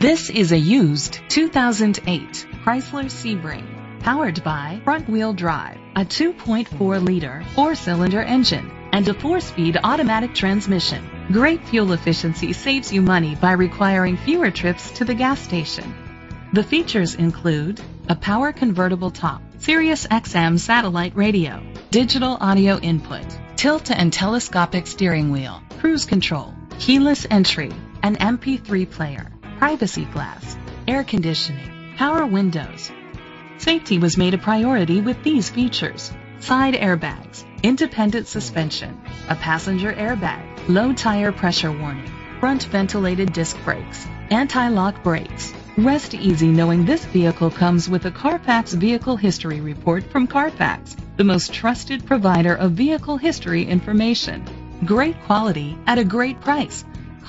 This is a used 2008 Chrysler Sebring, powered by front-wheel drive, a 2.4-liter four-cylinder engine, and a four-speed automatic transmission. Great fuel efficiency saves you money by requiring fewer trips to the gas station. The features include a power convertible top, Sirius XM satellite radio, digital audio input, tilt and telescopic steering wheel, cruise control, keyless entry, an MP3 player, privacy glass, air conditioning, power windows. Safety was made a priority with these features: side airbags, independent suspension, a passenger airbag, low tire pressure warning, front ventilated disc brakes, anti-lock brakes. Rest easy knowing this vehicle comes with a Carfax Vehicle History Report from Carfax, the most trusted provider of vehicle history information. Great quality at a great price.